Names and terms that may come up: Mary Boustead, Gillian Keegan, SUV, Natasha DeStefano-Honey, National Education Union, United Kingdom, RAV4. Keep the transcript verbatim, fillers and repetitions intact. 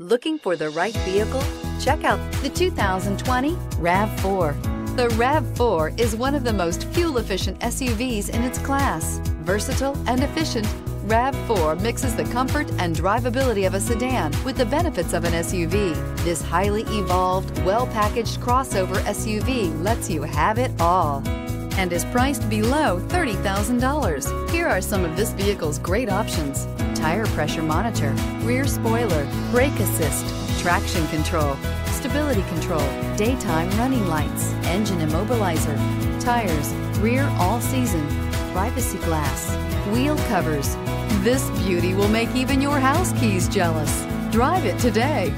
Looking for the right vehicle? Check out the two thousand twenty RAV four. The RAV four is one of the most fuel-efficient S U Vs in its class. Versatile and efficient, RAV four mixes the comfort and drivability of a sedan with the benefits of an S U V. This highly evolved, well-packaged crossover S U V lets you have it all and is priced below thirty thousand dollars. Here are some of this vehicle's great options: tire pressure monitor, rear spoiler, brake assist, traction control, stability control, daytime running lights, engine immobilizer, tires, rear all-season, privacy glass, wheel covers. This beauty will make even your house keys jealous. Drive it today.